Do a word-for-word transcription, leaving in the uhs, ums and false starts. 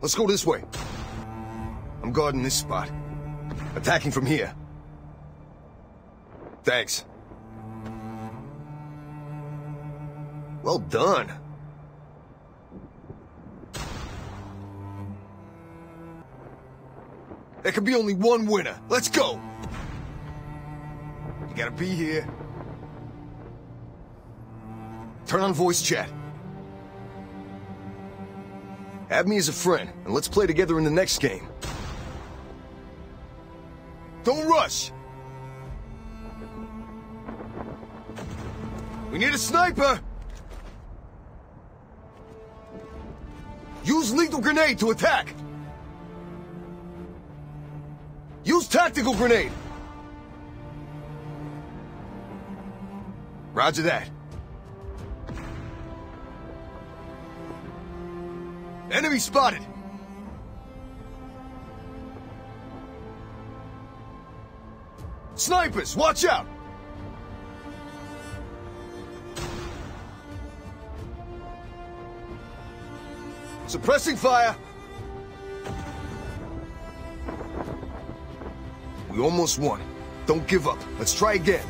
Let's go this way. I'm guarding this spot. Attacking from here. Thanks. Well done. There could be only one winner. Let's go! You gotta be here. Turn on voice chat. Add me as a friend, and let's play together in the next game. Don't rush! We need a sniper! Use lethal grenade to attack! Use tactical grenade! Roger that. Enemy spotted! Snipers, watch out! Suppressing fire! We almost won. Don't give up. Let's try again.